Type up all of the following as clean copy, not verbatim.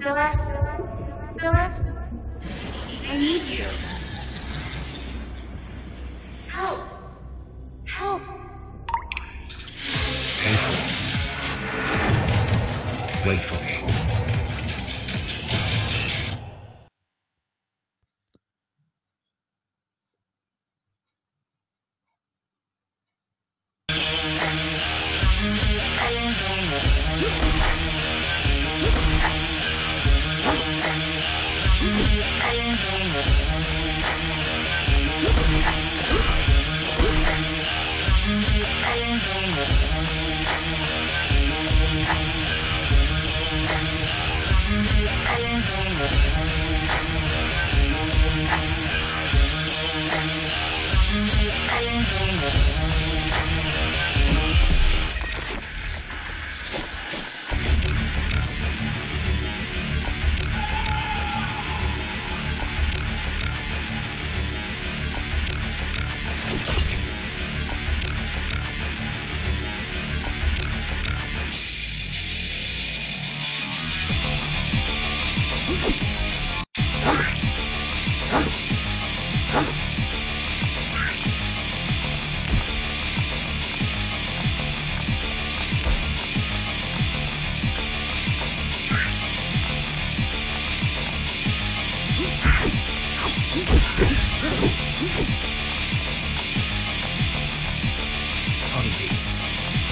Phillips, I need you. Help! Help! Painful. Wait for me.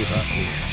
give up here.